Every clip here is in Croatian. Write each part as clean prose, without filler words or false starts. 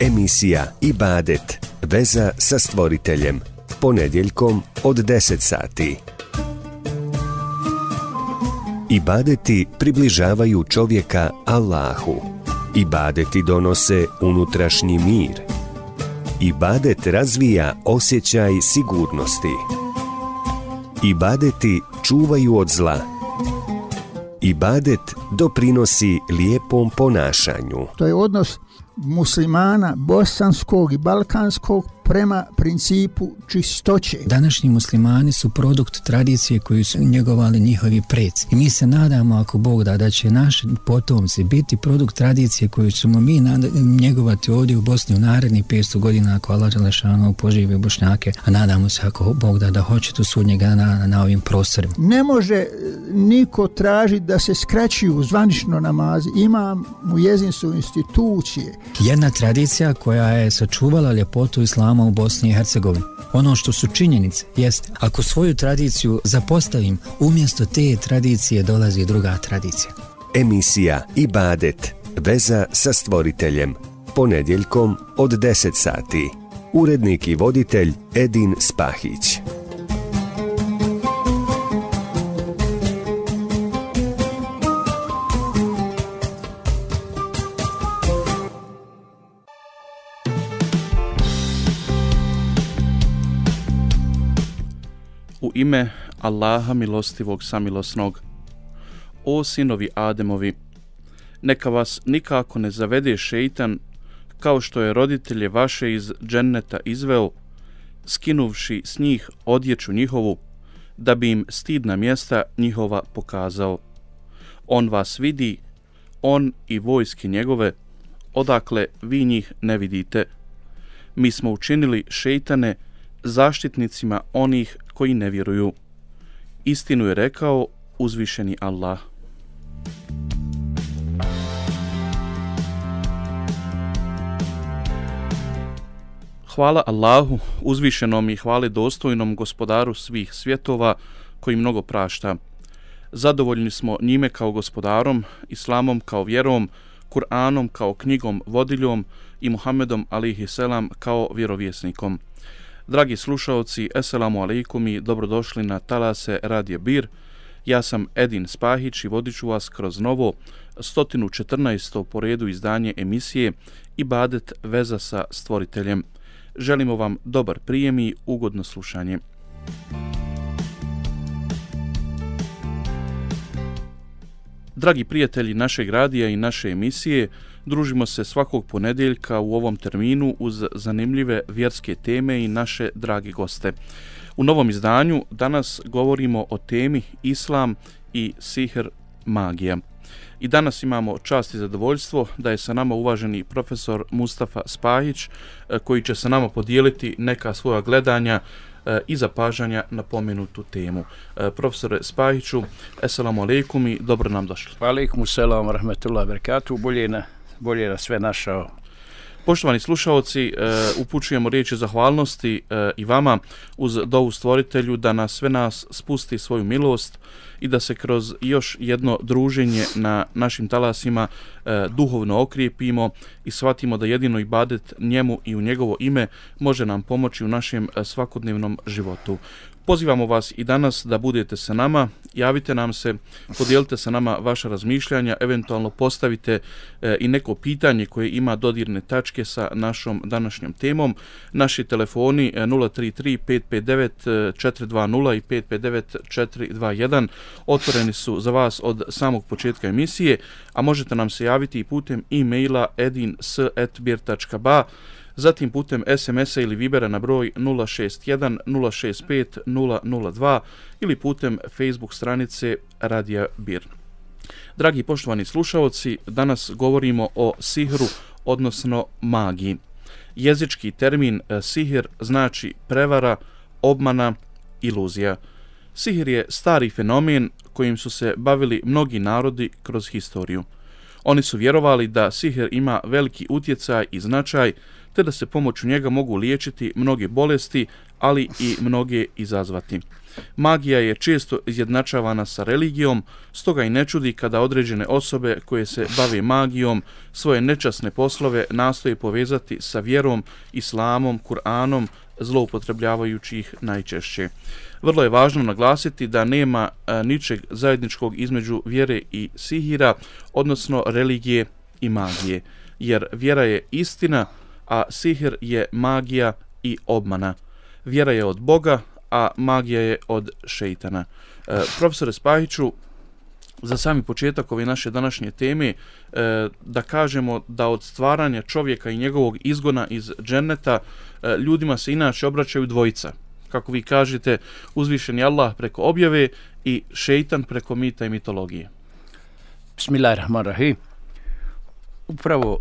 Emisija Ibadet-veza sa Stvoriteljem. Ponedjeljkom od 10 sati. Ibadeti približavaju čovjeka Allahu. Ibadeti donose unutrašnji mir. Ibadet razvija osjećaj sigurnosti. Ibadeti čuvaju od zla. Ibadet doprinosi lijepom ponašanju. To je odnos muslimana bosanskog i balkanskog prema principu čistoće. Današnji muslimani su produkt tradicije koju su njegovali njihovi preci. I mi se nadamo, ako Bog da, da će naši potomci biti produkt tradicije koju ćemo mi njegovati ovdje u Bosni u narednih 500 godina, ako Allah Đelešanov poživi Bošnjake, a nadamo se, ako Bog da, da hoće tu sudnjega na ovim prostorima. Ne može niko tražiti da se skraćuju zvanično namazi. Imam u jezinsu institucije. Jedna tradicija koja je sačuvala ljepotu islama u Bosni i Hercegovini. Ono što su činjenice jeste, ako svoju tradiciju zapostavim, umjesto te tradicije dolazi druga tradicija. Emisija Ibadet-veza sa Stvoriteljem. Ponedjeljkom od 10 sati. Urednik i voditelj Edin Spahić. U ime Allaha milostivog samilosnog. O sinovi Ademovi, neka vas nikako ne zavede šeitan, kao što je roditelje vaše iz dženneta izveo, skinuvši s njih odjeću njihovu, da bi im stidna mjesta njihova pokazao. On vas vidi, on i vojske njegove, odakle vi njih ne vidite. Mi smo učinili šeitane zaštitnicima onih koji ne vjeruju. Istinu je rekao uzvišeni Allah. Hvala Allahu, uzvišenom i hvale dostojnom gospodaru svih svjetova, koji mnogo prašta. Zadovoljni smo njime kao gospodarom, Islamom kao vjerom, Kur'anom kao knjigom vodiljom i Muhammedom a.s. kao vjerovjesnikom. Dragi slušaoci, eselamu alaikum i dobrodošli na talase Radija BIR. Ja sam Edin Spahić i vodit ću vas kroz novo 114. po redu izdanje emisije Ibadet-veza sa Stvoriteljem. Želimo vam dobar prijem i ugodno slušanje. Dragi prijatelji našeg radija i naše emisije, družimo se svakog ponedjeljka u ovom terminu uz zanimljive vjerske teme i naše dragi goste. U novom izdanju danas govorimo o temi Islam i sihr, magija. I danas imamo čast i zadovoljstvo da je sa nama uvaženi profesor Mustafa Spahić, koji će sa nama podijeliti neka svoja gledanja i zapažanja na pomenutu temu. Profesore Spahiću, eselamu alaikum i dobro nam došli. Alaikum selam, rahmetullahi wabarakatuh, bolje na sve našao. Poštovani slušaoci, upućujemo riječi zahvalnosti i vama uz dovu stvoritelju da na sve nas spusti svoju milost i da se kroz još jedno druženje na našim talasima duhovno okrijepimo i shvatimo da jedino ibadet njemu i u njegovo ime može nam pomoći u našem svakodnevnom životu. Pozivamo vas i danas da budete sa nama, javite nam se, podijelite sa nama vaša razmišljanja, eventualno postavite i neko pitanje koje ima dodirne tačke sa našom današnjom temom. Naši telefoni 033 559 420 i 559 421 otvoreni su za vas od samog početka emisije, a možete nam se javiti i putem e-maila edins@bir.ba. Zatim putem SMS-a ili Vibera na broj 061 065 002 ili putem Facebook stranice Radija BIR. Dragi poštovani slušaoci, danas govorimo o sihru, odnosno magiji. Jezički termin sihr znači prevara, obmana, iluzija. Sihr je stari fenomen kojim su se bavili mnogi narodi kroz historiju. Oni su vjerovali da sihr ima veliki utjecaj i značaj, te da se pomoću njega mogu liječiti mnoge bolesti, ali i mnoge izazvati. Magija je često izjednačavana sa religijom, stoga i ne čudi kada određene osobe koje se bave magijom svoje nečasne poslove nastoje povezati sa vjerom, islamom, Kur'anom, zloupotrebljavajući ih najčešće. Vrlo je važno naglasiti da nema ničeg zajedničkog između vjere i sihira, odnosno religije i magije, jer vjera je istina, a sihr je magija i obmana. Vjera je od Boga, a magija je od šejtana. Profesore Spahiću, za sami početak ove naše današnje teme, da kažemo da od stvaranja čovjeka i njegovog izgona iz dženneta ljudima se inače obraćaju dvojica. Kako vi kažete, uzvišeni Allah preko objave i šejtan preko mita i mitologije. Bismillahirrahmanirrahim. Upravo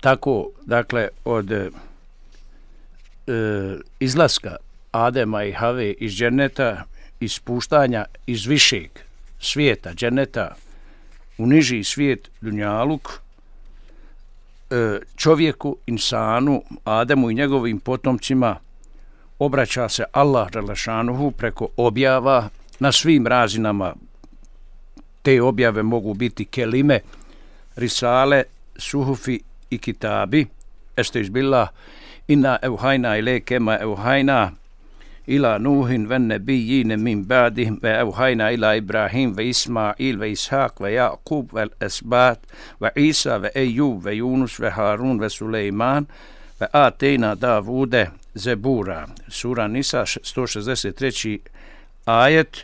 tako, dakle, od izlaska Adema i Have iz dženneta, ispuštanja iz višeg svijeta dženneta u niži svijet dunjaluk, čovjeku, insanu, Ademu i njegovim potomcima obraća se Allah dželešanuhu preko objava na svim razinama. Te objave mogu biti kelime, risale, suhufi i kitabi. Estejzbillah, inna evhajna ilekema evhajna ila Nuhin ve nebijine min badihim ve evhajna ila Ibrahim ve Ismail ve Ishak ve Jakub ve Esbat ve Isa ve Ejub ve Yunus ve Harun ve Sulejman ve Atejna Davude Zebura. Sura Nisa 163. ajet.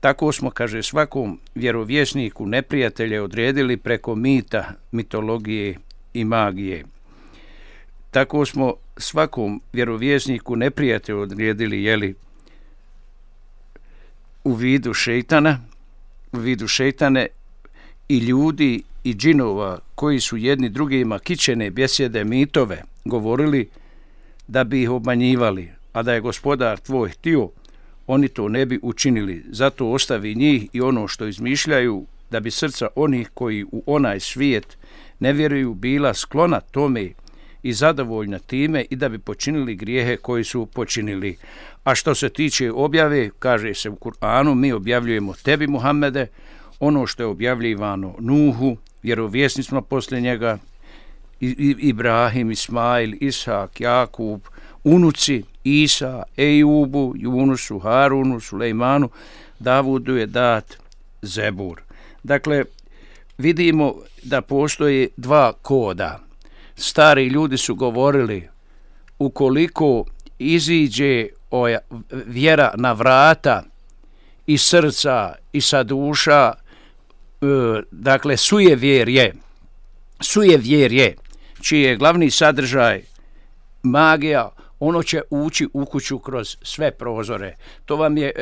Tako smo, kaže, svakom vjerovjesniku neprijatelje odredili preko mita, mitologije i magije. Tako smo svakom vjerovjesniku neprijatelje odredili, jeli, u vidu šejtana, u vidu šejtane i ljudi i džinova koji su jedni drugima kičene besjede mitove govorili da bi ih obmanjivali, a da je gospodar tvoj htio, oni to ne bi učinili. Zato ostavi njih i ono što izmišljaju, da bi srca onih koji u onaj svijet ne vjeruju bila sklona tome i zadovoljna time i da bi počinili grijehe koji su počinili. A što se tiče objave, kaže se u Kur'anu, mi objavljujemo tebi, Muhammede, ono što je objavljivano Nuhu, vjerovjesnicima poslije njega, Ibrahim, Ismail, Ishak, Jakub, unuci, Isa, Ejubu, Junusu, Harunu, Sulejmanu, Davudu je dat Zebur. Dakle, vidimo da postoje dva koda. Stari ljudi su govorili, ukoliko iziđe vjera na vrata i srca i sa duša, dakle, sujevjerje, čiji je glavni sadržaj magija, ono će ući u kuću kroz sve prozore. To vam je,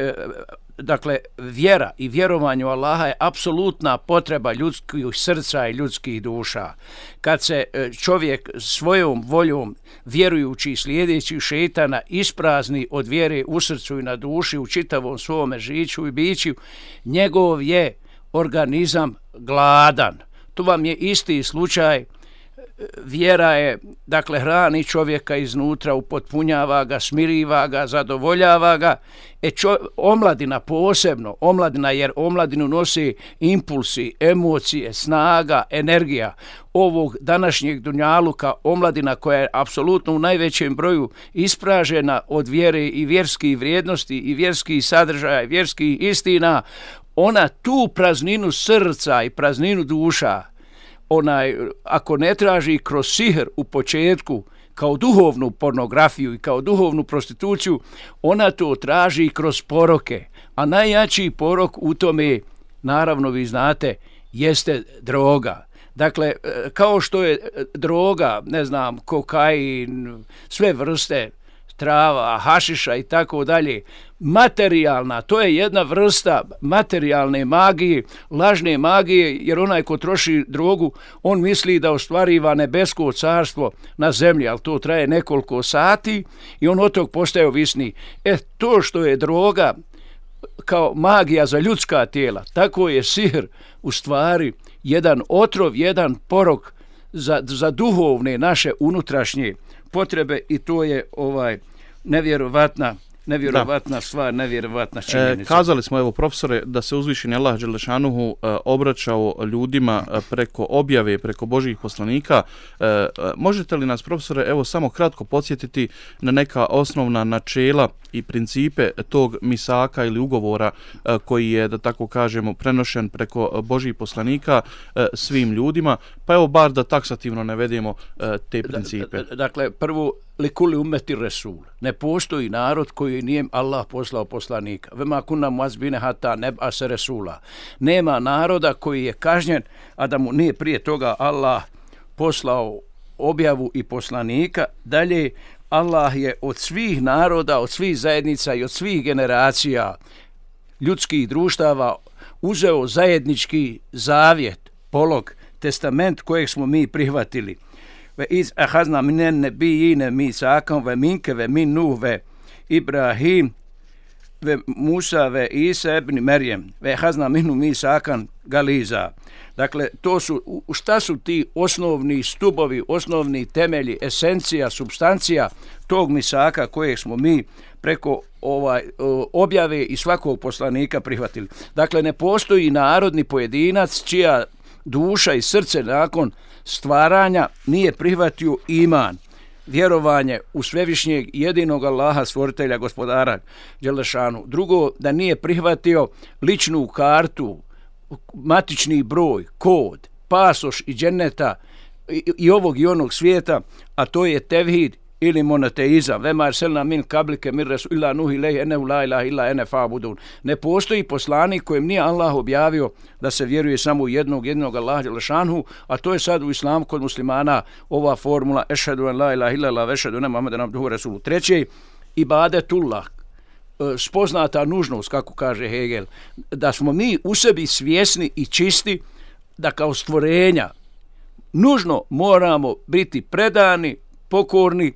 dakle, vjera i vjerovanje u Allaha je apsolutna potreba ljudskih srca i ljudskih duša. Kad se čovjek svojom voljom, vjerujući i slijedeći šejtana, isprazni od vjere u srcu i na duši, u čitavom svome žiću i biću, njegov je organizam gladan. Tu vam je isti slučaj. Vjera je, dakle, hrani čovjeka iznutra, upotpunjava ga, smiriva ga, zadovoljava ga. Omladina posebno, omladina, jer omladinu nosi impulsi, emocije, snaga, energija. Ovog današnjeg dunjaluka, omladina koja je apsolutno u najvećem broju ispražena od vjere i vjerskih vrijednosti i vjerskih sadržaja i vjerskih istina, ona tu prazninu srca i prazninu duša, ako ne traži kroz sihr u početku kao duhovnu pornografiju i kao duhovnu prostituciju, ona to traži kroz poroke. A najjači porok u tome, naravno vi znate, jeste droga. Dakle, kao što je droga, ne znam, kokain, sve vrste, trava, hašiša i tako dalje, materijalna, to je jedna vrsta materijalne magije, lažne magije, jer onaj ko troši drogu, on misli da ostvariva nebesko carstvo na zemlji, ali to traje nekoliko sati i on od tog postaje ovisni. To što je droga kao magija za ljudska tijela, tako je sihr u stvari jedan otrov, jedan porok za duhovne naše unutrašnje potrebe i to je nevjerovatna stvar, nevjerovatna činjenica. Kazali smo, evo profesore, da se uzvišeni Allah dželešanuhu obraćao ljudima preko objave, preko Božjih poslanika. Možete li nas, profesore, evo samo kratko podsjetiti na neka osnovna načela i principe tog misaka ili ugovora koji je, da tako kažemo, prenošen preko Božjih poslanika svim ljudima, pa evo bar da taksativno navedemo te principe. Dakle, prvo, lekuli umeti resul. Ne postoji narod koji nije Allah poslao poslanika. Vema kuna muazbine hata neba se resula. Nema naroda koji je kažnjen, a da mu nije prije toga Allah poslao objavu i poslanika. Dalje, Allah je od svih naroda, od svih zajednica i od svih generacija ljudskih društava uzeo zajednički zavjet, polog, testament kojeg smo mi prihvatili. Ve iz ahazna minen nebijine mi sakom ve minke ve min nuh ve Ibrahim ve Musa ve Isa ibn Merjem ve ahazna minu mi sakan Galiza. Dakle, šta su ti osnovni stubovi, osnovni temelji, esencija, substancija tog misaka kojeg smo mi preko objave i svakog poslanika prihvatili. Dakle, ne postoji narodni pojedinac čija duša i srce nakon stvaranja nije prihvatio iman, vjerovanje u svevišnjeg jedinog Allaha, stvoritelja, gospodara dželešanu. Drugo, da nije prihvatio ličnu kartu, matični broj, kod, pasoš i dženneta i ovog i onog svijeta, a to je tevhid ili monoteizam. Ne postoji poslanik kojem nije Allah objavio da se vjeruje samo u jednog Allaha dželle šanuhu, a to je sad u islamu kod muslimana ova formula ešhedu en la ilaha illallah ve ešhedu enne Muhammeden abduhu ve resuluhu. Treće, ibadetullah, spoznata nužnost, kako kaže Hegel, da smo mi u sebi svjesni i čisti da kao stvorenja nužno moramo biti predani, pokorni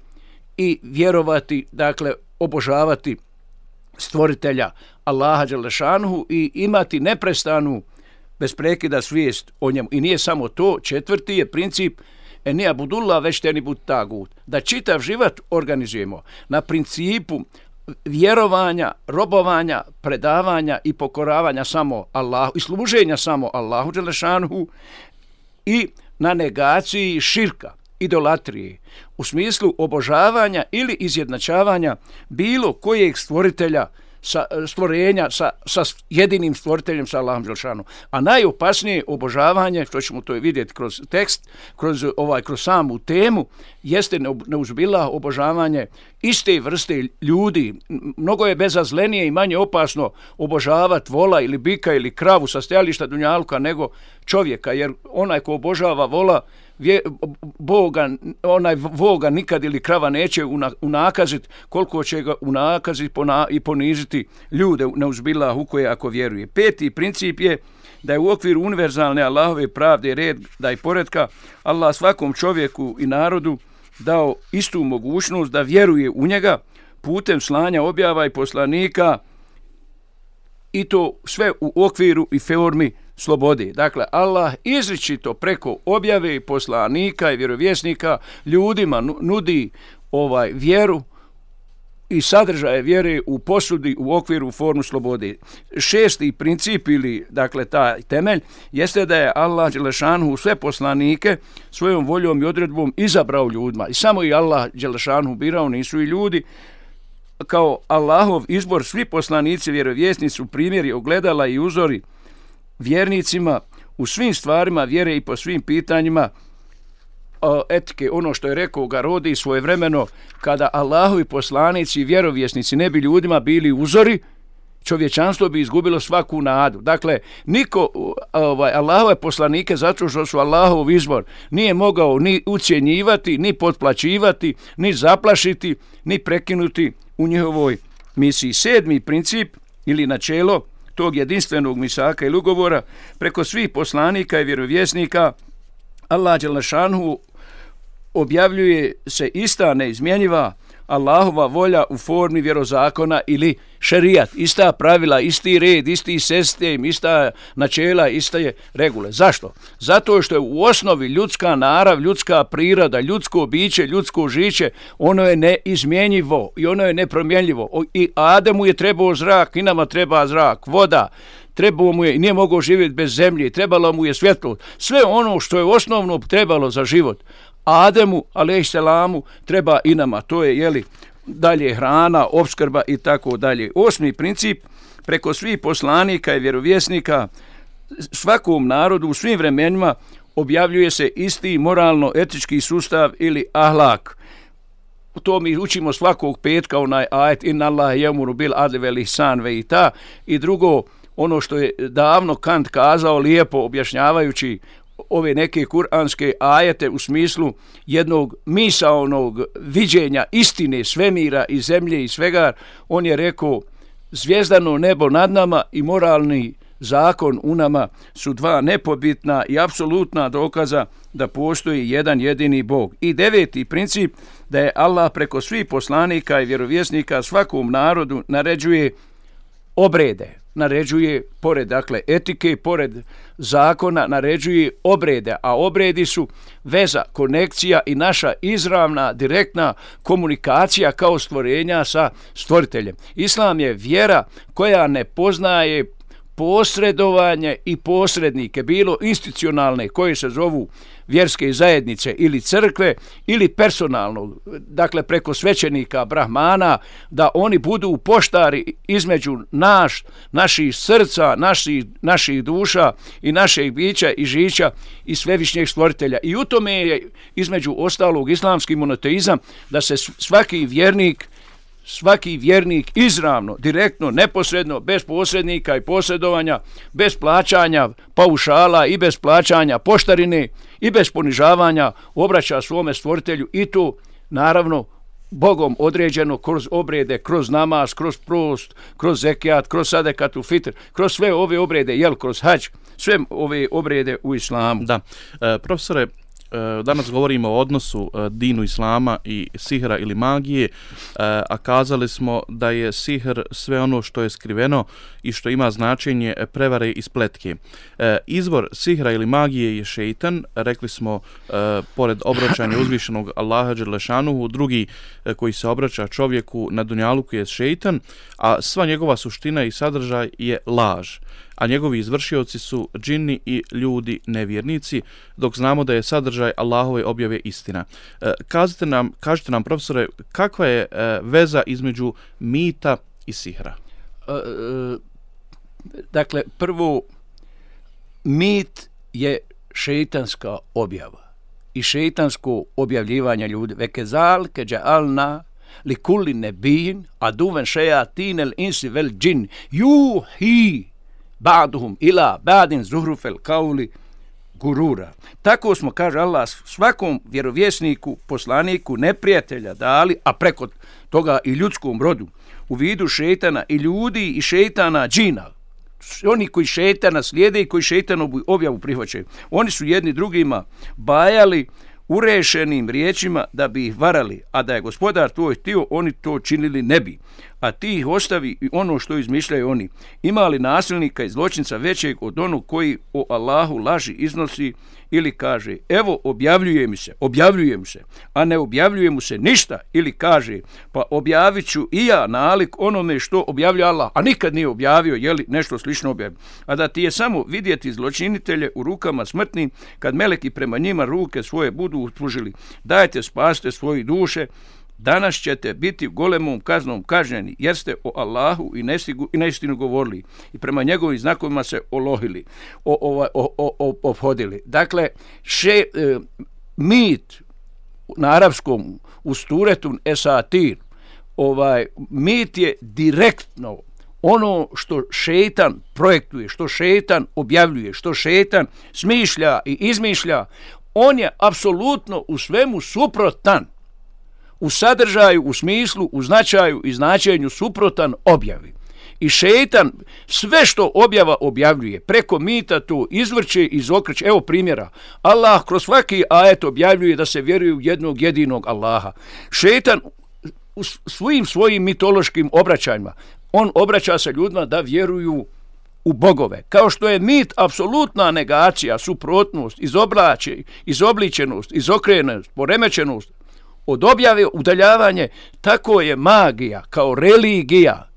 i vjerovati, dakle, obožavati stvoritelja Allaha dželešanuhu i imati neprestanu, bez prekida svijest o njemu. I nije samo to, četvrti je princip enija budullah već teni bud tagut, da čitav život organizujemo na principu vjerovanja, robovanja, predavanja i pokoravanja samo Allahu i služenja samo Allahu dželešanuhu i na negaciji širka, idolatrije, u smislu obožavanja ili izjednačavanja bilo kojeg stvoritelja, stvorenja sa jedinim stvoriteljem, sa Allahom dželešanu. A najopasnije obožavanje, što ćemo to vidjeti kroz tekst, kroz samu temu, jeste neuzbillah obožavanje iste vrste ljudi. Mnogo je bezazlenije i manje opasno obožavati vola ili bika ili kravu sa stajališta dunjaluka nego čovjeka, jer onaj ko obožava vola, onaj voga nikad ili krava neće unakaziti koliko će ga unakaziti i poniziti ljude neuzbillahu koje ako vjeruje. Peti princip je da je u okviru univerzalne Allahove pravde, reda i poretka Allah svakom čovjeku i narodu dao istu mogućnost da vjeruje u njega putem slanja objava i poslanika i to sve u okviru i formi slobode. Dakle, Allah izričito preko objave i poslanika i vjerovjesnika ljudima nudi vjeru i sadržaje vjere u posudi, u okviru, u formu slobode. Šesti princip ili, dakle, taj temelj jeste da je Allah dželešanuhu sve poslanike svojom voljom i odredbom izabrao ljudima. I samo i Allah dželešanuhu birao, nisu i ljudi. Kao Allahov izbor, svi poslanici, vjerovjesnici su primjeri, ogledala i uzori vjernicima u svim stvarima vjere i po svim pitanjima etike. Ono što je rekao Garodi svojevremeno, kada Allahovi poslanici i vjerovjesnici ne bi ljudima bili uzori, čovječanstvo bi izgubilo svaku nadu. Dakle, niko Allahove poslanike, zato što su Allahov izbor, nije mogao ni ucijenjivati, ni potplaćivati, ni zaplašiti, ni prekinuti u njihovoj misiji. Sedmi princip ili načelo tog jedinstvenog misaka ili ugovora, preko svih poslanika i vjerovjesnika Allah dželle šanuhu objavljuje se ista, neizmjenjiva Allahova volja u formi vjerozakona ili šerijat. Ista pravila, isti red, isti sistem, ista načela, iste regule. Zašto? Zato što je u osnovi ljudska narav, ljudska priroda, ljudsko biće, ljudsko žiće, ono je neizmjenjivo i ono je nepromjenljivo. I Ademu je trebao zrak, i nama treba zrak, voda, trebao mu je i nije mogao živjeti bez zemlje, trebalo mu je svjetlo. Sve ono što je osnovno trebalo za život. Ademu, alejhisselamu, treba i nama. To je, jeli, dalje hrana, opskrba i tako dalje. Osmi princip, preko svih poslanika i vjerovjesnika, svakom narodu, u svim vremenima, objavljuje se isti moralno-etički sustav ili ahlak. To mi učimo svakog petka, onaj ajet, inna Allah jemuru bil adli vel ihsan ve ita. I drugo, ono što je davno Kant kazao, lijepo objašnjavajući ove neke kuranske ajete u smislu jednog misaonog viđenja istine svemira i zemlje i svega, on je rekao zvijezdano nebo nad nama i moralni zakon u nama su dva nepobitna i apsolutna dokaza da postoji jedan jedini Bog. I deveti princip, da je Allah preko svih poslanika i vjerovjesnika svakom narodu naređuje obrede, naređuje pored dakle etike, pored zakona, naređuje obrede, a obredi su veza, konekcija i naša izravna, direktna komunikacija kao stvorenja sa stvoriteljem. Islam je vjera koja ne poznaje posredovanje i posrednike, bilo institucionalne koje se zovu vjerske zajednice ili crkve ili personalno, dakle preko svećenika, brahmana, da oni budu poštari između naših srca, naših duša i našeg bića i žića i svevišnjeg stvoritelja. I u tome je između ostalog islamski monoteizam, da se svaki vjernik izravno, direktno, neposredno, bez posrednika i posredovanja, bez plaćanja paušala i bez plaćanja poštarine i bez ponižavanja obraća svome stvoritelju, i to naravno Bogom određeno kroz obrede, kroz namaz, kroz prost, kroz zekijat, kroz sadekatu fitr, kroz sve ove obrede, jel, kroz hađ, sve ove obrede u islamu. Da, profesore, danas govorimo o odnosu dinu islama i sihra ili magije, a kazali smo da je sihr sve ono što je skriveno i što ima značenje prevare i spletke. Izvor sihra ili magije je šeitan, rekli smo, pored obraćanja uzvišenog Allaha dželešanuhu, drugi koji se obraća čovjeku na dunjaluku je šeitan, a sva njegova suština i sadržaj je laž, a njegovi izvršioci su džinni i ljudi nevjernici, dok znamo da je sadržaj Allahove objave istina. Kažite nam, profesore, kakva je veza između mita i sihra? Dakle, prvo, mit je šeitanska objava i šeitansko objavljivanje ljudi. Vekezalke džealna li kulli nebin, a duven šejatin el insi vel džin, juhi ba'duhum ila ba'din zuhrufel kauli gurura. Tako smo, kaže Allah, svakom vjerovjesniku, poslaniku, neprijatelja dali, a preko toga i ljudskom rodu, u vidu šejtana i ljudi i šejtana džina. Oni koji šejtana slijede i koji šejtanovu objavu prihvaćaju. Oni su jedni drugima bajali urešenim riječima da bi ih varali, a da je gospodar tvoj htio, oni to činili ne bi. A ti ih ostavi i ono što izmišljaju oni. Ima li nasilnika i zločinca većeg od onog koji o Allahu laži iznosi ili kaže, evo objavljuje mi se, a ne objavljuje mu se ništa, ili kaže, pa objavit ću i ja nalik onome što objavlja Allah, a nikad nije objavio, jeli, nešto slično objavio. A da ti je samo vidjeti zločinitelje u rukama smrtnim, kad meleki prema njima ruke svoje budu utružili, dajte, spasite svoje duše, danas ćete biti golemom kaznom kažnjeni, jer ste o Allahu i neistinu govorili i prema njegovim znakovima se olohili, obhodili. Dakle, mit na arapskom u suretun esatir, mit je direktno ono što šejtan projektuje, što šejtan objavljuje, što šejtan smišlja i izmišlja. On je apsolutno u svemu suprotan, u sadržaju, u smislu, u značaju i značenju suprotan objavi. I šejtan sve što objava objavljuje, preko mita to izvrće i izokreće. Evo primjera, Allah kroz svaki ajet objavljuje da se vjeruje u jednog jedinog Allaha. Šejtan u svojim mitološkim obraćanjima. On obraća se ljudima da vjeruju u bogove. Kao što je mit apsolutna negacija, suprotnost, izobličenost, izokrenost, poremećenost, od objave udaljavanje, tako je magija kao religija,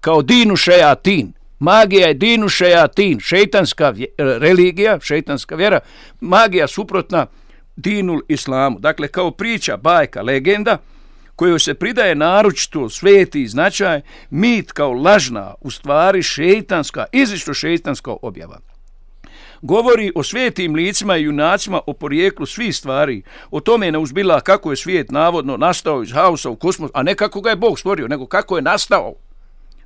kao dinu šeatin. Magija je dinu šeatin, šeitanska religija, šeitanska vjera, magija suprotna dinul islamu. Dakle, kao priča, bajka, legenda, kojoj se pridaje naročito sveti značaj, mit kao lažna, u stvari šeitanska, izlično šeitanska objava. Govori o svetim licima i junacima, o porijeklu svih stvari, o tome je neuzbila kako je svijet navodno nastao iz haosa u kosmosu, a ne kako ga je Bog stvorio, nego kako je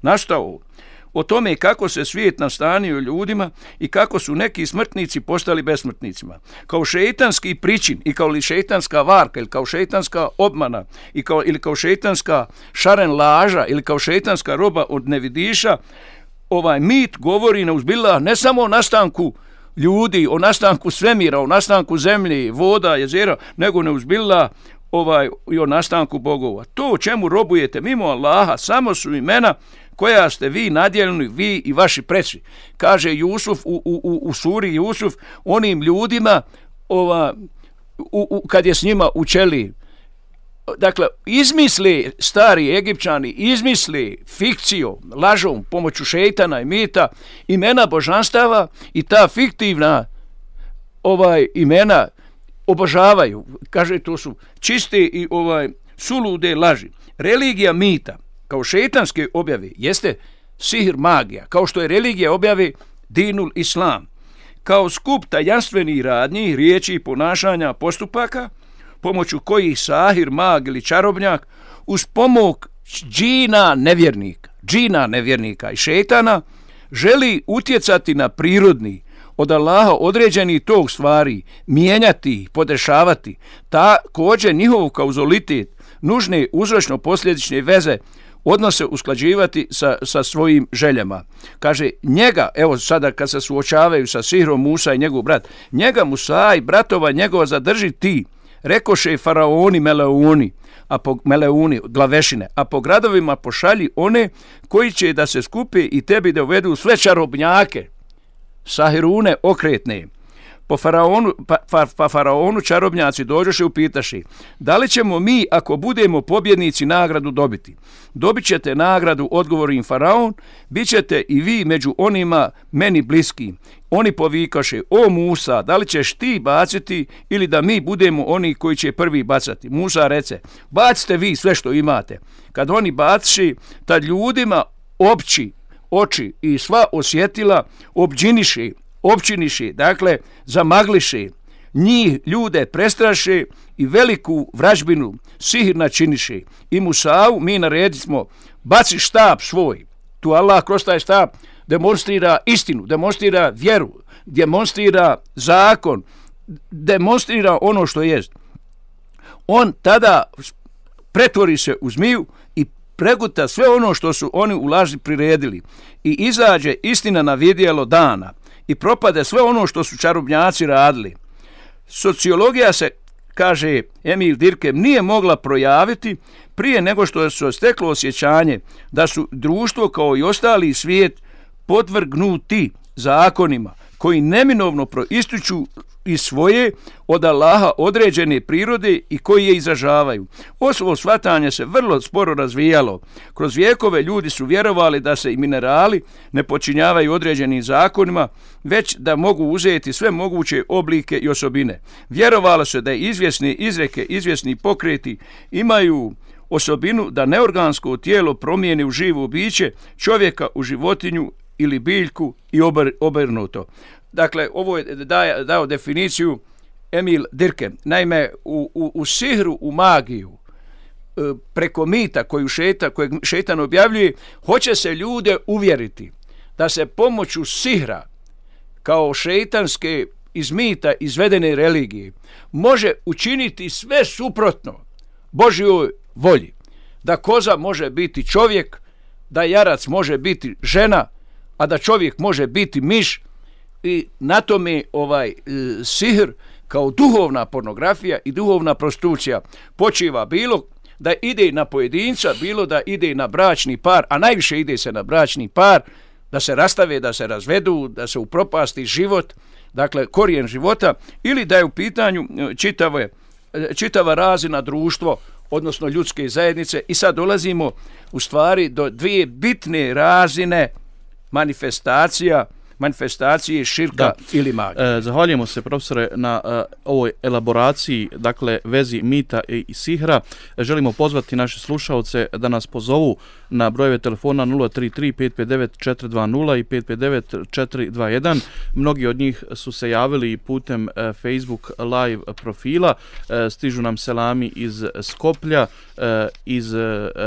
nastao. O tome kako se svijet nastanio ljudima i kako su neki smrtnici postali besmrtnicima. Kao šeitanski pričin i kao šeitanska varka ili kao šeitanska obmana ili kao šeitanska šaren laža ili kao šeitanska roba od nevidiša, ovaj mit govori neuzbillah ne samo o nastanku ljudi, o nastanku svemira, o nastanku zemlji, voda, jezera, nego neuzbillah i o nastanku bogova. To o čemu robujete mimo Allaha samo su imena koja ste vi nadjeljeni, vi i vaši preci. Kaže Jusuf u suri Jusuf onim ljudima kad je s njima u čeliji. Dakle, izmisli stari Egipćani, izmisli fikcijom, lažom, pomoću šejtana i mita imena božanstava i ta fiktivna imena obožavaju. Kaže, to su čiste i sulude laži. Religija mita, kao šeitanske objave, jeste sihr magija, kao što je religija objave dinul islam, kao skup tajanstvenih radnji, riječi, ponašanja, postupaka, pomoću kojih sahir, mag ili čarobnjak, uz pomog džina nevjernika i šetana, želi utjecati na prirodni, od Allaha određeni tok stvari, mijenjati, podešavati, također njihov kauzalitet, nužne uzročno-posljedične veze, odnose usklađivati sa svojim željama. Kaže, njega, evo sada kad se suočavaju sa sihrom Musa i njegov brat, njega Musa i bratova njegova zadrži ti, rekoše faraoni meleuni, glavešine, a po gradovima pošalji one koji će da se skupi i tebi da uvedu sve čarobnjake, sahirune okretne. Pa faraonu čarobnjaci dođoše i upitaši, da li ćemo mi, ako budemo pobjednici, nagradu dobiti? Dobit ćete nagradu, odgovori im faraon, bit ćete i vi među onima meni bliskim. Oni povikaše, o Musa, da li ćeš ti baciti ili da mi budemo oni koji će prvi bacati? Musa reče, bacite vi sve što imate. Kad oni baciši, tad ljudima opći oči i sva osjetila općiniši, dakle zamagliši, njih ljude prestraši i veliku vražbinu sihr načiniši. I Musavu mi naredimo, baci štap svoj, tu Allah kroz taj štap demonstrira istinu, demonstrira vjeru, demonstrira zakon, demonstrira ono što jest. On tada pretvori se u zmiju i preguta sve ono što su oni u laži priredili i izađe istina na vidjelo dana i propade sve ono što su čarobnjaci radili. Sociologija se, kaže Emil Dirkem, nije mogla projaviti prije nego što se steklo osjećanje da su društvo kao i ostali svijet podvrgnuti zakonima koji neminovno proističu iz svoje od Allaha određene prirode i koji je izražavaju. Ovo shvatanje se vrlo sporo razvijalo. Kroz vijekove ljudi su vjerovali da se i minerali ne podčinjavaju određenim zakonima, već da mogu uzeti sve moguće oblike i osobine. Vjerovalo se da izvjesne izreke, izvjesni pokreti imaju osobinu da neorgansko tijelo promijeni u živo biće, čovjeka u životinju ili biljku i obrnuto. Dakle, ovo je dao definiciju Emil Dirkem. Naime, u sihru, u magiju, preko mita kojeg šetan objavljuje, hoće se ljude uvjeriti da se pomoću sihra, kao šetanske iz mita izvedene religije, može učiniti sve suprotno Božjoj volji. Da koza može biti čovjek, da jarac može biti žena, a da čovjek može biti miš. I na tome sihr kao duhovna pornografija i duhovna prostitucija počiva bilo da ide na pojedinca, bilo da ide na bračni par, a najviše ide se na bračni par, da se rastave, da se razvedu, da se upropasti život, dakle korijen života, ili da je u pitanju čitava razina društvo, odnosno ljudske zajednice. I sad dolazimo u stvari do dvije bitne razine manifestacije širka ili magije. Zahvaljujemo se, profesore, na ovoj elaboraciji, dakle, vezi mita i sihra. Želimo pozvati naše slušalce da nas pozovu na brojeve telefona 033 559 420 i 559 421. Mnogi od njih su se javili putem Facebook live profila. Stižu nam selami iz Skoplja, iz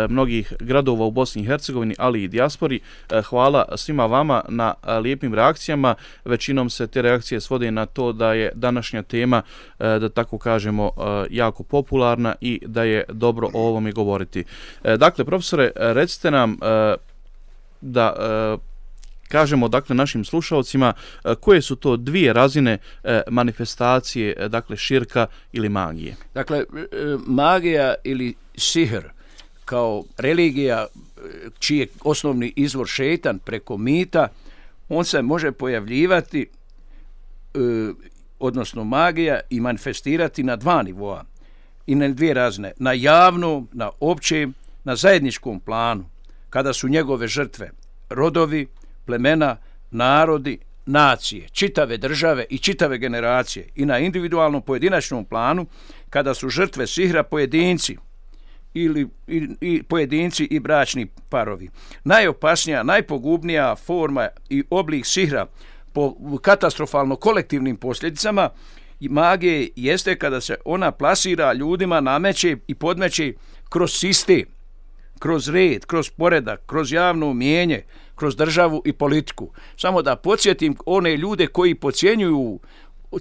mnogih gradova u Bosni i Hercegovini, ali i dijaspori. Hvala svima vama na lijepim reakcijama. Većinom se te reakcije svode na to da je današnja tema, da tako kažemo, jako popularna i da je dobro o ovome govoriti. Dakle, profesore, recite nam da kažemo, dakle, našim slušalcima koje su to dvije razine manifestacije, dakle, širka ili magije. Dakle, magija ili sihr kao religija čiji je osnovni izvor šejtan preko mita, on se može pojavljivati, odnosno magija, i manifestirati na dva nivoa i na dvije razine, na javnom, na općem, na zajedničkom planu, kada su njegove žrtve rodovi, plemena, narodi, nacije, čitave države i čitave generacije, i na individualnom pojedinačnom planu, kada su žrtve sihra pojedinci i bračni parovi. Najopasnija, najpogubnija forma i oblik sihra po katastrofalno kolektivnim posljedicama magije jeste kada se ona plasira ljudima, nameće i podmeće kroz sistem, kroz red, kroz poredak, kroz javno umijenje, kroz državu i politiku. Samo da podsjetim one ljude koji podcjenjuju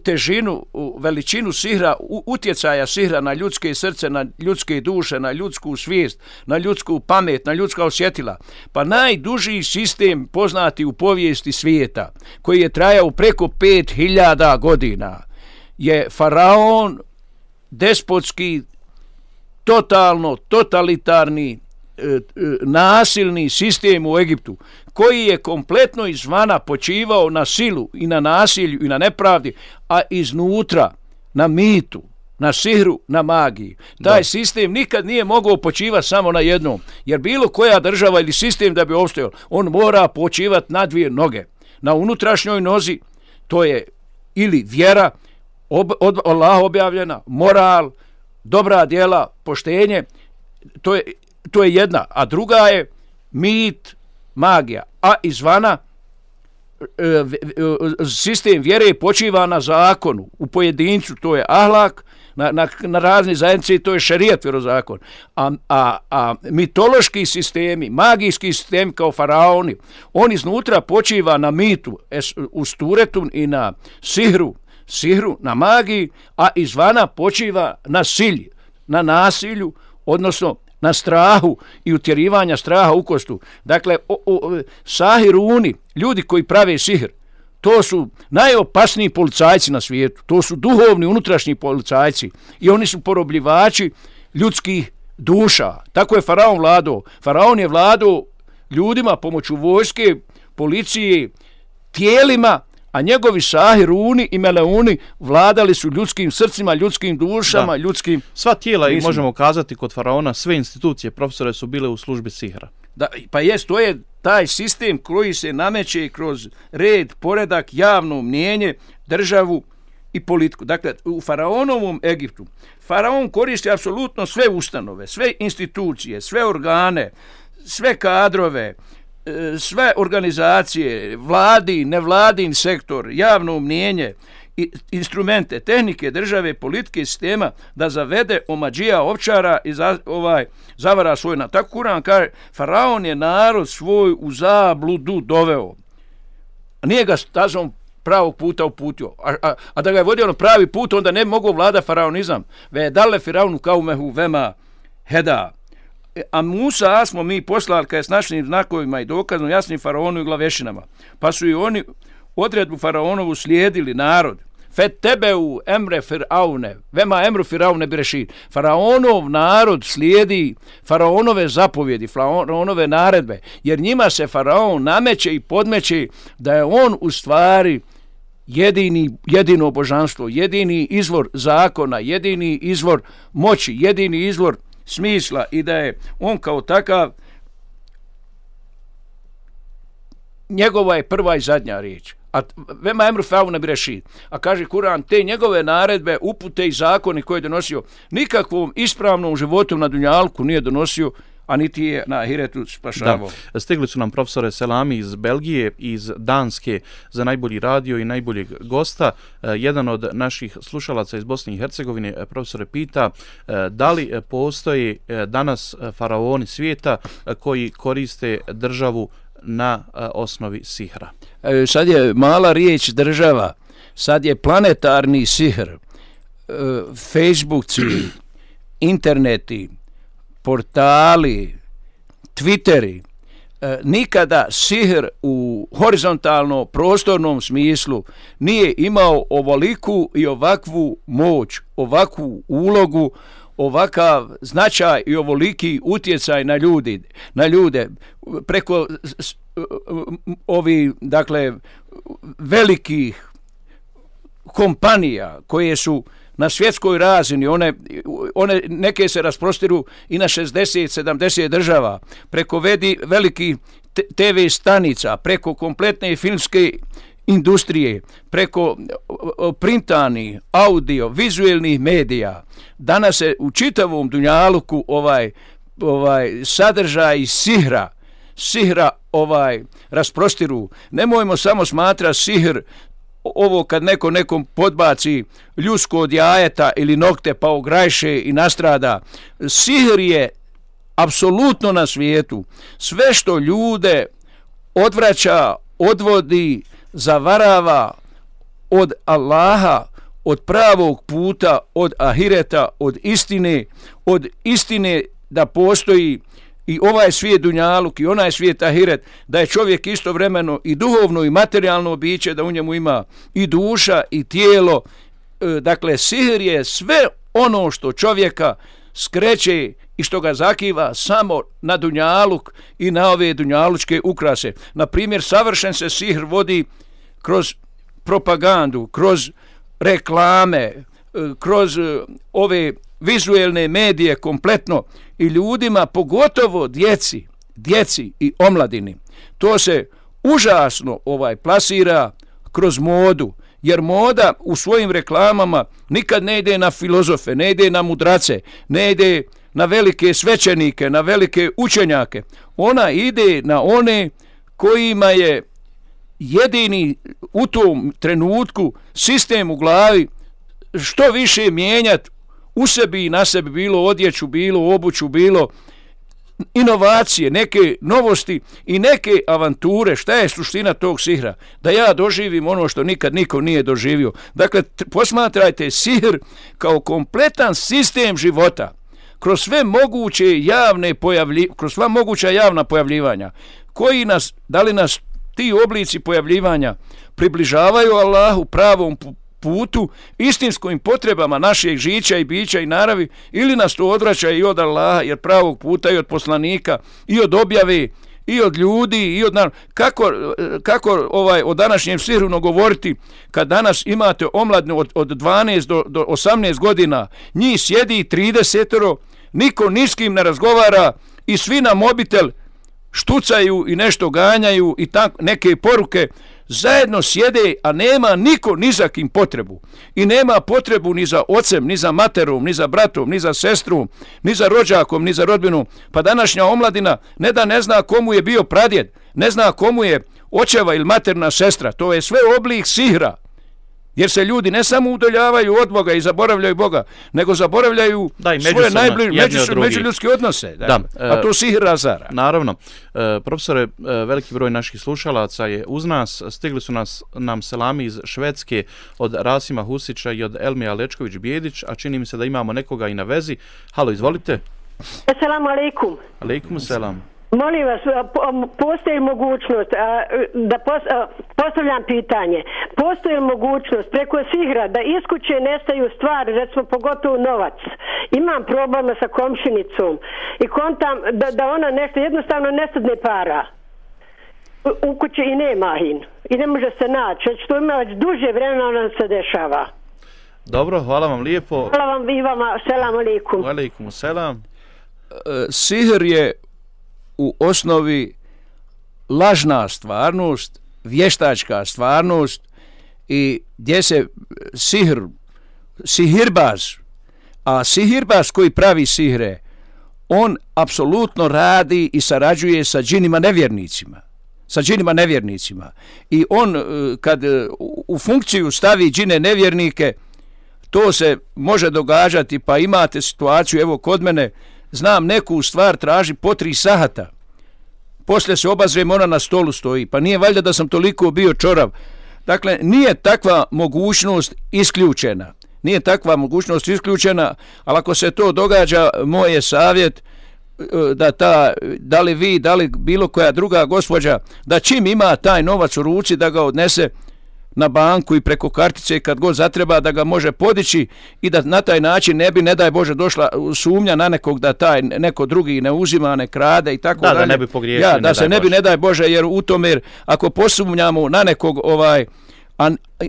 težinu, veličinu sihra, utjecaja sihra na ljudske srce, na ljudske duše, na ljudsku svijest, na ljudsku pamet, na ljudska osjetila. Pa najduži sistem poznati u povijesti svijeta, koji je trajao preko 5000 godina, je faraon despotski, totalno totalitarni, nasilni sistem u Egiptu, koji je kompletno izvana počivao na silu i na nasilju i na nepravdi, a iznutra na mitu, na sihru, na magiji. Taj sistem nikad nije mogao počivati samo na jednom, jer bilo koja država ili sistem da bi opstojao, on mora počivati na dvije noge. Na unutrašnjoj nozi, to je ili vjera, od Allaha objavljena, moral, dobra djela, poštenje, to je jedna, a druga je mit, magija, a izvana sistem vjere počiva na zakonu, u pojedincu to je ahlak, na razni zajednici to je šerijat, vjerozakon, a mitološki sistemi, magijski sistem kao faraoni, on iznutra počiva na mitu, u sturetu i na sihru, na magiji, a izvana počiva na silji, na nasilju, odnosno na strahu i utjerivanja straha u kostu. Dakle, sahiruni, ljudi koji prave sihr, to su najopasniji policajci na svijetu, to su duhovni unutrašnji policajci i oni su porobljivači ljudskih duša. Tako je faraon vladao. Faraon je vladao ljudima pomoću vojske, policije, tijelima, a njegovi sahiruni i meleuni vladali su ljudskim srcima, ljudskim dušama, ljudskim... Sva tijela, i možemo kazati kod faraona, sve institucije, profesore, su bile u službi sihra. Pa jest, to je taj sistem koji se nameće kroz red, poredak, javno mnjenje, državu i politiku. Dakle, u faraonovom Egiptu, faraon koristi apsolutno sve ustanove, sve institucije, sve organe, sve kadrove, sve organizacije, vladin, nevladin sektor, javno mnjenje, instrumente, tehnike, države, politike, sistema, da zavede omađija ovčara i zavara svoj narod. Tako Kur'an kaže, faraon je narod svoj u zabludu doveo. Nije ga stazom pravog puta uputio. A da ga je vodio na pravi put, onda ne mogu vlada faraonizam. Ve dale faraonu kaumehu vema heda. A Musa smo mi poslali kada je s našim znakovima i dokazom jasnim faraonu i glavešinama. Pa su i oni odredbu faraonovu slijedili narod. Fetebeu emre Firaune, vema emru Firaune birešin. Faraonov narod slijedi faraonove zapovjedi, faraonove naredbe, jer njima se faraon nameće i podmeće da je on u stvari jedino božanstvo, jedini izvor zakona, jedini izvor moći, jedini izvor smisla i da je on kao takav, njegova je prva i zadnja riječ. A kaže Kur'an, te njegove naredbe, upute i zakoni koje je donosio nikakvom ispravnom životu na dunjalku nije donosio, a niti je na ahiretu spašavao. Da, stigli su nam profesore selami iz Belgije, iz Danske za najbolji radio i najboljeg gosta. Jedan od naših slušalaca iz Bosne i Hercegovine, profesore, pita da li postoje danas faraoni svijeta koji koriste državu na osnovi sihra. Sad je mala riječ država, sad je planetarni sihr, Facebookci, interneti, portali, Twitteri, nikada sihr u horizontalno prostornom smislu nije imao ovoliku i ovakvu moć, ovakvu ulogu, ovakav značaj i ovoliki utjecaj na ljude preko ovih, dakle, velikih kompanija koje su na svjetskoj razini, neke se rasprostiru i na 60-70 država, preko velikih TV stanica, preko kompletne filmske industrije, preko printani, audio, vizuelnih medija. Danas se u čitavom dunjaluku sadržaj sihra rasprostiru. Nemojmo samo smatrati sihr ovo kad neko nekom podbaci ljusku od jajeta ili nokte pa ograjše i nastrada. Sihr je apsolutno na svijetu. Sve što ljude odvraća, odvodi, zavarava od Allaha, od pravog puta, od ahireta, od istine da postoji i ovaj svijet dunjaluk i onaj svijet ahiret, da je čovjek istovremeno i duhovno i materijalno biće, da u njemu ima i duša i tijelo. Dakle, sihr je sve ono što čovjeka skreće i što ga zakiva samo na dunjaluk i na ove dunjalučke ukrase. Na primjer, savršen se sihr vodi kroz propagandu, kroz reklame, kroz ove vizuelne medije kompletno i ljudima, pogotovo djeci i omladini. To se užasno plasira kroz modu, jer moda u svojim reklamama nikad ne ide na filozofe, ne ide na mudrace, ne ide na velike svećenike, na velike učenjake. Ona ide na one kojima je jedini u tom trenutku sistem u glavi što više mijenjati u sebi i na sebi, bilo odjeću, bilo obuću, bilo inovacije, neke novosti i neke avanture. Šta je suština tog sihra? Da ja doživim ono što nikad niko nije doživio. Dakle, posmatrajte sihr kao kompletan sistem života, kroz sve moguće javne pojavljivanja, kroz sva moguća javna pojavljivanja, koji nas, da li nas ti oblici pojavljivanja približavaju Allahu, pravom putu, istinskim potrebama našeg žića i bića i naravi, ili nas to odvraća i od Allaha, jer pravog puta, i od poslanika, i od objave, i od ljudi, i od naroda. Kako o današnjem sihru govoriti kad danas imate omladnu od 12 do 18 godina, njih sjedi 30, niko ni s kim ne razgovara i svi na mobitel štucaju i nešto ganjaju i neke poruke, zajedno sjede, a nema niko ni za kim potrebu. I nema potrebu ni za ocem, ni za materom, ni za bratom, ni za sestrom, ni za rođakom, ni za rodbinom. Pa današnja omladina ne da ne zna komu je bio pradjed, ne zna komu je očeva ili materna sestra. To je sve oblik sihra. Jer se ljudi ne samo udaljavaju od Boga i zaboravljaju Boga, nego zaboravljaju svoje najbliže međuljudske odnose. A to sihr razara. Naravno. Profesore, veliki broj naših slušalaca je uz nas. Stigli su nam selami iz Švedske od Rasima Husića i od Elmija Lečković-Bijedić, a čini mi se da imamo nekoga i na vezi. Halo, izvolite. Assalamu alaikum. Alaikum selam. Molim vas, postoji mogućnost, da postavljam pitanje, postoji mogućnost preko sihra da iz kuće nestaju stvari, recimo pogotovo novac. Imam problema sa komšinicom i kontam da ona nešto, jednostavno nestane para. U kući i nema hin i ne može se naći, što ima već duže vremena nam se dešava. Dobro, hvala vam lijepo. Hvala vam i vama, selam alaikum. Alaikum, selam. Sihr je u osnovi lažna stvarnost, vještačka stvarnost i gdje se sihirbaz koji pravi sihre, on apsolutno radi i sarađuje sa džinima nevjernicima. I on kad u funkciju stavi džine nevjernike, to se može događati, pa imate situaciju, evo kod mene, znam neku stvar traži po 3 sata, poslije se obazrem, ona na stolu stoji, pa nije valjda da sam toliko bio čorav. Dakle, nije takva mogućnost isključena, ali ako se to događa, moj je savjet da da li vi, da li bilo koja druga gospođa, da čim ima taj novac u ruci da ga odnese na banku i preko kartice kad god zatreba da ga može podići i da na taj način ne bi, ne daj Bože, došla sumnja na nekog da taj neko drugi ne uzima, ne krade i tako dalje. Da ne bi pogriješili. Da se ne bi, ne daj Bože, jer u tome, jer ako posumnjamo na nekog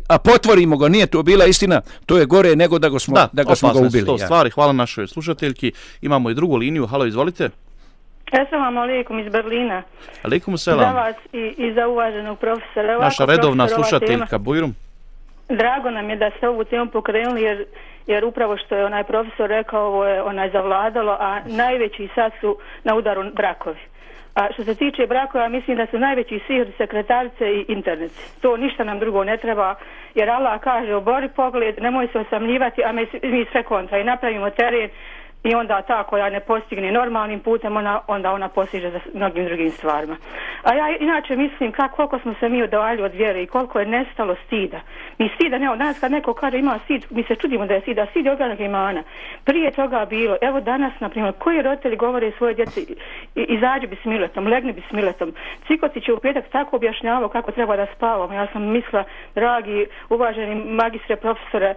a potvorimo ga, nije to bila istina, to je gore nego da ga smo ga ubili. Da, opasne su to stvari. Hvala našoj slušateljki. Imamo i drugu liniju. Halo, izvolite. Assalamu alaikum iz Berlina. Alaikum selam. Za vas i za uvaženog profesora. Naša redovna slušateljka, Bujrum. Drago nam je da ste ovu temu pokrenuli, jer upravo što je onaj profesor rekao, ovo je onaj zavladalo, a najveći sad su na udaru brakovi. A što se tiče brakova, mislim da su najveći sihr sekretarice i internet. To ništa nam drugo ne treba, jer Allah kaže, obori pogled, nemoj se osamljivati, a mi sve kontra i napravimo teren. I onda ta koja ne postigne normalnim putem, onda ona postiže za mnogim drugim stvarima. A ja inače mislim koliko smo se mi udaljili od vjere i koliko je nestalo stida. Mi stida, ne, danas kad neko kaže ima stid, mi se čudimo da je stid, a stid je ogranak imana. Prije toga bilo, evo danas, na primjer, koji roditelji govore svoje djeci, izađi bismiletom, legni bismiletom. Cikotić je u petak tako objašnjavao kako treba da spavamo. Ja sam mislila, dragi, uvaženi magistre, profesore,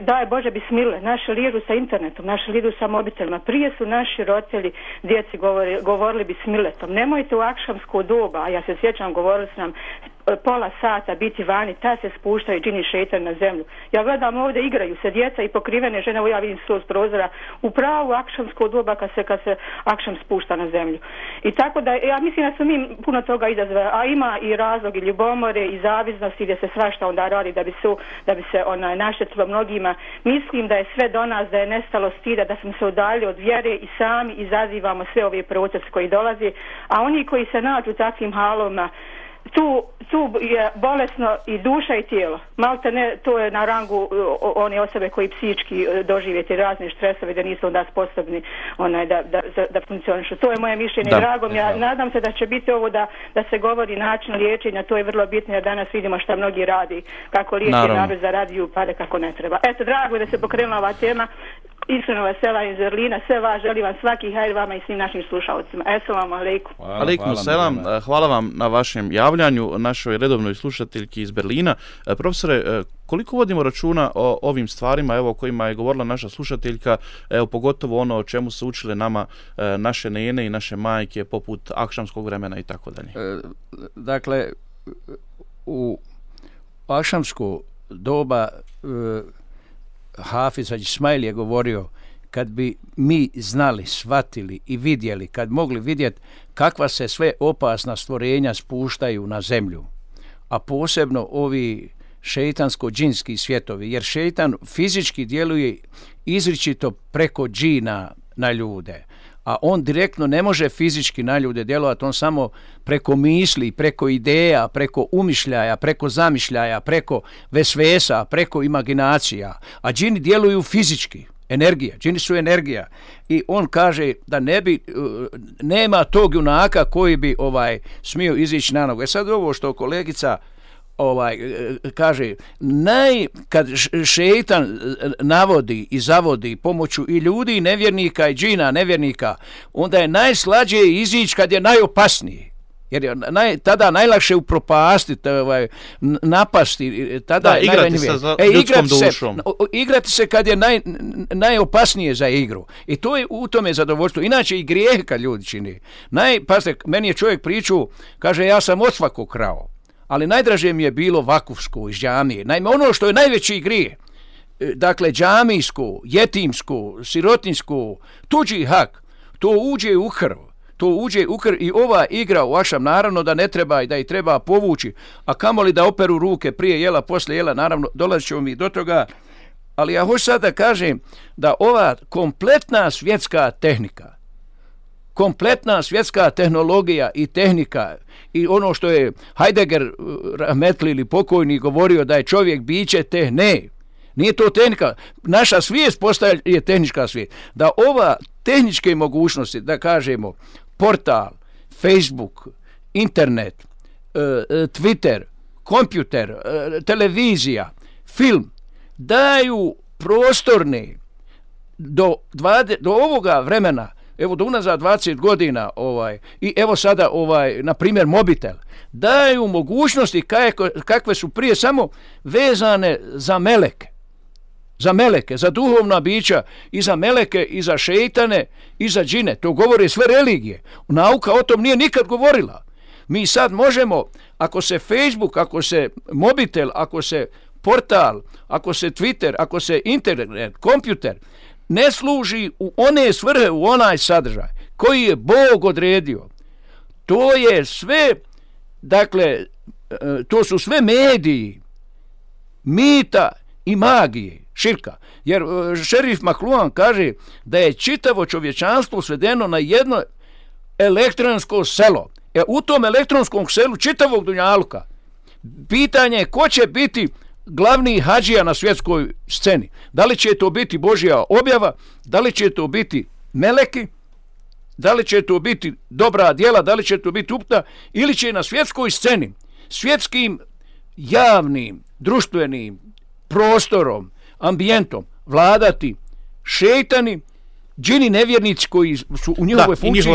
daj Bože bismile, naše liježu sa internetom, naše liježu sa mobiteljima. Prije su naši roditelji djeci govorili bismiletom. Nemojte u akšamsku dobu, a ja se sjećam, govorili su nam pola sata biti vani, ta se spuštaju džini šeitan na zemlju. Ja gledam ovdje, igraju se djeca i pokrivene žene, ja vidim sloz prozora, u pravu akšamsku dobu kad se akšam spušta na zemlju. I tako da, ja mislim da su mi puno toga izazvali, a ima i razlog i ljubomore i zavisnosti gdje se svašta onda radi da bi se naštetilo mnogima. Mislim da je sve do nas, da je nestalo stida, da smo se udaljili od vjere i sami izazivamo sve ove procese koji dolaze, a oni koji se nađu takvim halovima, tu je bolesno i duša i tijelo. Malte ne, to je na rangu one osobe koji psihički doživjeti razne stresove, da nisu onda sposobni da funkcionišu. To je moje mišljenje, drago mi. Ja nadam se da će biti ovo da se govori način liječenja, to je vrlo bitno jer danas vidimo šta mnogi radi, kako liječe narod za radiju, pa da kako ne treba. Eto, drago da se pokrenula ova tema. Iskreno vesela iz Berlina, sve vas želim, vam svaki hajr, vama i svim našim slušalcima. Esselamu alaikum. Alaikum selam, hvala vam na vašem javljanju, našoj redovnoj slušateljki iz Berlina. Profesore, koliko vodimo računa o ovim stvarima, evo, o kojima je govorila naša slušateljka, evo, pogotovo ono o čemu su učile nama naše nene i naše majke, poput akšamskog vremena i tako dalje? Dakle, u akšamsku doba Hafiz Adž Ismail je govorio, kad bi mi znali, shvatili i vidjeli, kad mogli vidjeti kakva se sve opasna stvorenja spuštaju na zemlju, a posebno ovi šeitansko-džinski svjetovi, jer šeitan fizički djeluje izričito preko džina na ljude, a on direktno ne može fizički na ljude djelovati, on samo preko misli, preko ideja, preko umišljaja, preko zamišljaja, preko vesvesa, preko imaginacija. A džini djeluju fizički, energija, džini su energija. I on kaže da nema tog junaka koji bi smio izići na nogu. E sad ovo što kolegica kaže, kad šeitan navodi i zavodi pomoću i ljudi, nevjernika i džina, nevjernika, onda je najslađe izići kad je najopasniji. Jer je tada najlakše upropastiti, napasti, tada igrati se za ljudskom dušom. Igrati se kad je najopasnije za igru. I to je u tome zadovoljstvo. Inače i grijeh kad ljudi čini. Meni je čovjek pričao, kaže, ja sam od svakog krao. Ali najdraže mi je bilo vakufsko iz džamije. Naime, ono što je najveći grije, dakle, džamijsko, jetimsko, sirotinsko, tuđi hak, to uđe u krv. To uđe u krv i ova igra u ašam, naravno da ne treba i da ih treba povući, a kamoli da operu ruke prije jela, poslije jela, naravno, dolazit ćemo mi do toga. Ali ja hoću sad da kažem da ova kompletna svjetska tehnika, kompletna svjetska tehnologija i tehnika i ono što je Heidegger, rahmetli ili pokojni, govorio da je čovjek biće tehne. Nije to tehnika. Naša svijest postaje je tehnička svijest. Da ova tehničke mogućnosti, da kažemo portal, Facebook, internet, Twitter, kompjuter, televizija, film, daju prostorne do ovoga vremena, evo do unazad 20 godina i evo sada na primjer mobitel, daju mogućnosti kakve su prije samo vezane za meleke, za duhovna bića, i za meleke, i za šeitane, i za džine. To govore sve religije. Nauka o tom nije nikad govorila. Mi sad možemo, ako se Facebook, ako se mobitel, ako se portal, ako se Twitter, ako se internet, kompjuter, ne služi u one svrhe, u onaj sadržaj koji je Bog odredio. To je sve, dakle, to su sve mediji mita i magije, širka. Jer šerif McLuhan kaže da je čitavo čovječanstvo svedeno na jedno elektronsko selo. U tom elektronskom selu čitavog dunjaluka pitanje je ko će biti glavni hadžija na svjetskoj sceni. Da li će to biti Božja objava, da li će to biti meleki, da li će to biti dobra djela, da li će to biti upta, ili će na svjetskoj sceni, svjetskim javnim, društvenim prostorom, ambijentom vladati šejtani, džini, nevjernici koji su u njihovoj funkciji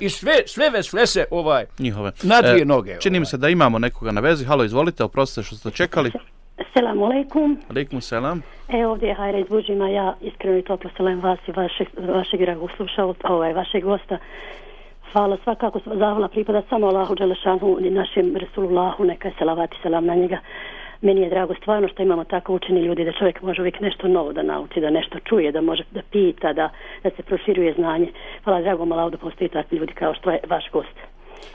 i sve vesvese na dvije noge. Čini mi se da imamo nekoga na vezi. Halo, izvolite, oprostite što ste čekali. Selamu alaikum. Alaikum selam. E, ovdje je Hajra iz Buđima, ja iskreno i toplo selam vas i vašeg dragog slušalca, vašeg gosta. Hvala, svakako zahvala pripada samo Allahu Đelešanu i našem Resulullahu, neka je selavat i selam na njega. Meni je drago stvarno što imamo tako učeni ljudi da čovjek može uvijek nešto novo da nauči, da nešto čuje, da može da pita, da se proširuje znanje. Hvala dragom Allahu da postoji takvi ljudi kao što je vaš gost.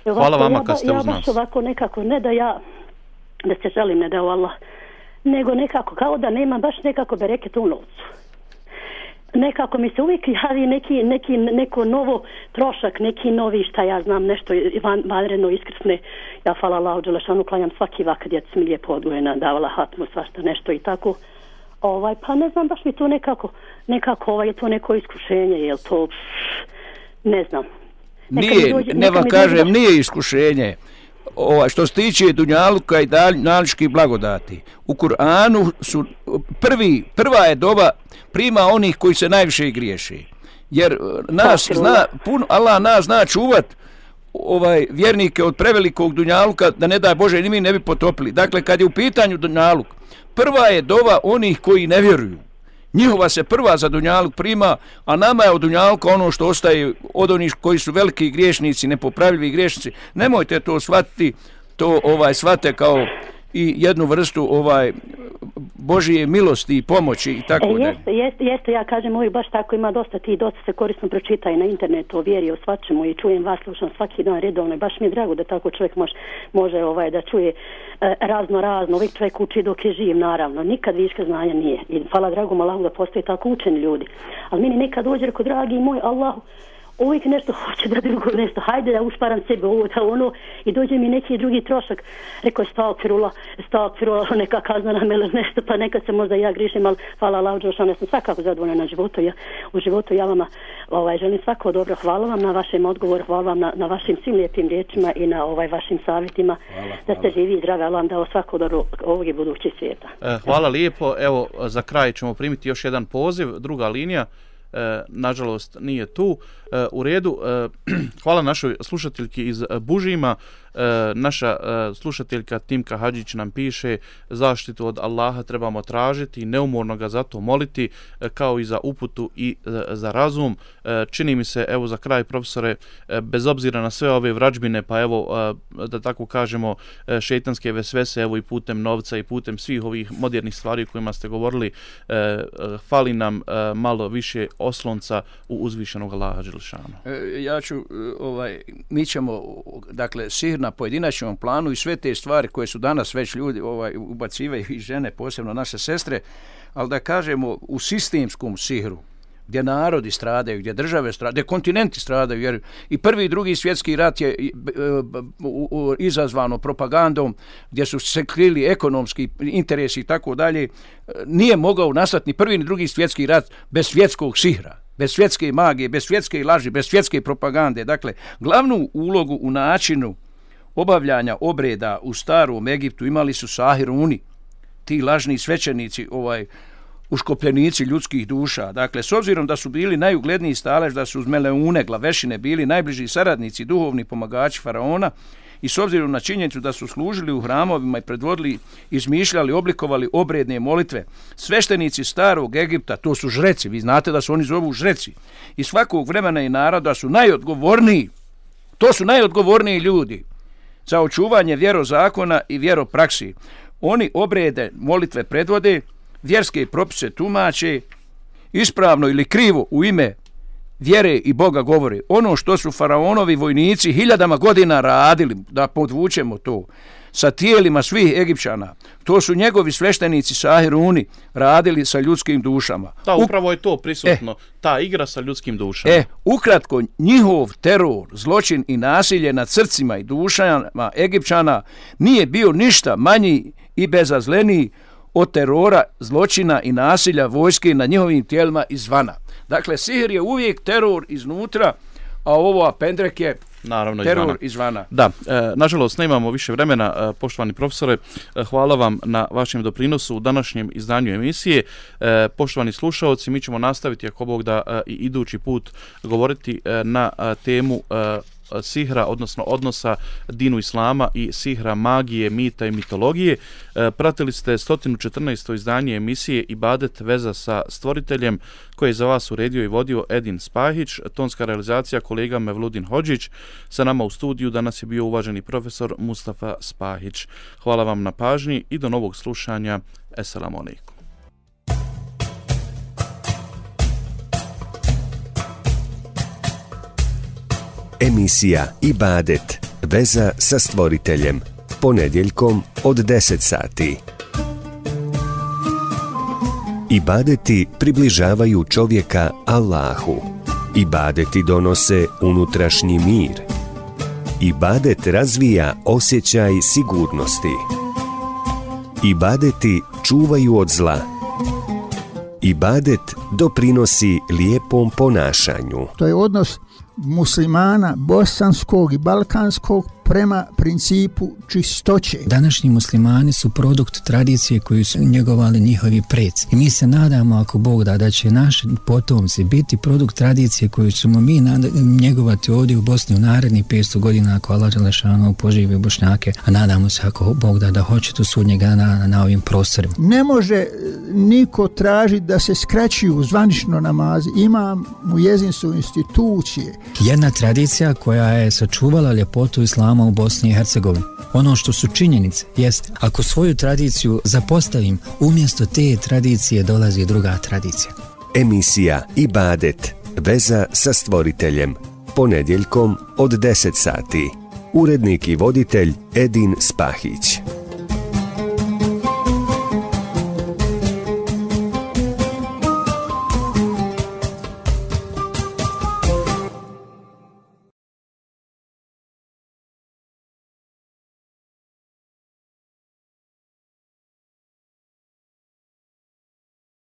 Hvala vama kad ste uz nas. Ja baš ovako nekako, ne da ja, da se želim, ne da Allah, nego nekako, kao da nema baš nekako bereketa u novcu. Nekako mi se uvijek javi neko novo trošak, neki novi, šta ja znam, nešto vanredno iskrsne. Ja, hvala Allahu Đelešanu, klanjam svaki vakat, djeca mi lijepo odgojena, davala hatmu, svašta nešto i tako. Pa ne znam, baš mi to nekako, je to neko iskušenje, je li to, ne znam. Nije, ne vam kažem, nije iskušenje. Što se tiče dunjaluka i dunjalučkih blagodati, u Kur'anu su prva je doba prima onih koji se najviše griješi, jer Allah nas zna čuvat vjernike od prevelikog dunjaluka, da ne daj Bože ni mi ne bi potopili. Dakle, kad je u pitanju dunjaluk, prva je doba onih koji ne vjeruju, njihova se prva za dunjaluk prima, a nama je od dunjaluka ono što ostaje od onih koji su veliki griješnici, nepopravljivi griješnici. Nemojte to shvatiti, to shvate kao i jednu vrstu Božije milosti i pomoći i tako dalje. Jeste, ja kažem uvijek baš tako, ima dosta ti dosta se korisno pročitaj na internetu o vjeri, o svačemu, i čujem vas, slušam svaki dan redovno i baš mi je drago da tako čovjek može da čuje razno, uvijek čovjek uči dok je živ, naravno, nikad viška znanja nije. I hvala dragom Allahu da postoje tako učeni ljudi. Ali meni nekad dođe, reko, dragi moj Allahu, uvijek nešto hoće da drugo nešto, hajde da usparam sebe, ovo da ono, i dođe mi neki drugi trošak. Rekao je stalkrula, neka kazna na mele nešto, pa nekad se možda ja grišim, ali hvala Allah, ja sam svakako zadovoljna na životu. U životu ja vama želim svako dobro, hvala vam na vašem odgovoru, hvala vam na vašim svim lijepim riječima i na vašim savjetima, da ste živi i zdravi, Allah vam dao svako dobro ovog i budućeg svijeta. Hvala lijepo, evo za kraj ćemo primiti još jedan poziv, druga linija. Nažalost nije tu. U redu, hvala našoj slušateljki iz Bužima. Naša slušateljka Timka Hadžić nam piše: zaštitu od Allaha trebamo tražiti, neumorno ga zato moliti, kao i za uputu i za razum. Čini mi se, evo za kraj profesore, bez obzira na sve ove vrađbine, pa evo da tako kažemo šejtanske vesvese, evo i putem novca i putem svih ovih modernih stvari kojima ste govorili, fali nam malo više oslonca u uzvišenog Allaha Đelešanu. Mi ćemo, dakle, sihr na pojedinačnom planu i sve te stvari koje su danas već ljudi ubacivaju, i žene, posebno naše sestre, ali da kažemo u sistemskom sihru, gdje narodi stradaju, gdje države stradaju, gdje kontinenti stradaju, jer i prvi i drugi svjetski rat je izazvano propagandom, gdje su se krili ekonomski interesi i tako dalje. Nije mogao nastati ni prvi ni drugi svjetski rat bez svjetskog sihra, bez svjetske magije, bez svjetske laži, bez svjetske propagande. Dakle, glavnu ulogu u načinu obavljanja obreda u starom Egiptu imali su sahiruni, ti lažni svećenici, uškopljenici ljudskih duša. Dakle, s obzirom da su bili najugledniji stalež, da su uz meleune, glavešine bili najbliži saradnici, duhovni pomagači faraona, i s obzirom na činjenicu da su služili u hramovima i predvodili, izmišljali, oblikovali obredne molitve, sveštenici starog Egipta, to su žreci, vi znate da se oni zovu žreci, i svakog vremena i naroda su najodgovorniji, to su najodgovorniji ljudi za očuvanje vjerozakona i vjeropraksi. Oni obrede molitve predvode, vjerske propise tumače, ispravno ili krivo u ime vjere i Boga govore. Ono što su faraonovi vojnici hiljadama godina radili, da podvučemo to, sa tijelima svih Egipćana, to su njegovi sveštenici sahiruni radili sa ljudskim dušama. Da, upravo je to prisutno, ta igra sa ljudskim dušama. Ukratko, njihov teror, zločin i nasilje nad srcima i dušama Egipćana nije bio ništa manji i bezazleniji od terora, zločina i nasilja vojske na njihovim tijelima izvana. Dakle, sihr je uvijek teror iznutra, a ovo apendrek je teror izvana. Da, nažalost ne imamo više vremena, poštovani profesore, hvala vam na vašem doprinosu u današnjem izdanju emisije. Poštovani slušalci, mi ćemo nastaviti, ako Bog da, i idući put govoriti na temu sihra, odnosno odnosa dinu islama i sihra, magije, mita i mitologije. Pratili ste 114. izdanje emisije Ibadet veza sa Stvoriteljem, koje je za vas uredio i vodio Edin Spahić, tonska realizacija kolega Mevludin Hodžić. Sa nama u studiju danas je bio uvaženi profesor Mustafa Spahić. Hvala vam na pažnji i do novog slušanja. Esselamu alaikum. Emisija Ibadet, veza sa Stvoriteljem, ponedjeljkom od 10 sati. Ibadeti približavaju čovjeka Allahu. Ibadeti donose unutrašnji mir. Ibadet razvija osjećaj sigurnosti. Ibadeti čuvaju od zla. Ibadet doprinosi lijepom ponašanju. To je odnos muslimana bosanskog i balkanskog prema principu čistoće. Današnji muslimani su produkt tradicije koju su njegovali njihovi preci. I mi se nadamo, ako Bog da, da će naši potomci biti produkt tradicije koju ćemo mi njegovati ovdje u Bosni u narednih 500 godina, ako Allah Đelešanu poživi Bošnjake, a nadamo se, ako Bog da, da hoće tu sudnjeg dana na ovim prostorima. Ne može niko tražiti da se skraćuju zvanično namazi. Imam u jezinsu institucije. Jedna tradicija koja je sačuvala ljepotu islama u Bosni i Hercegovini. Ono što su činjenice jeste, ako svoju tradiciju zapostavim, umjesto te tradicije dolazi druga tradicija. Emisija Ibadet, veza sa Stvoriteljem, ponedjeljkom od 10 sati. Urednik i voditelj Edin Spahić.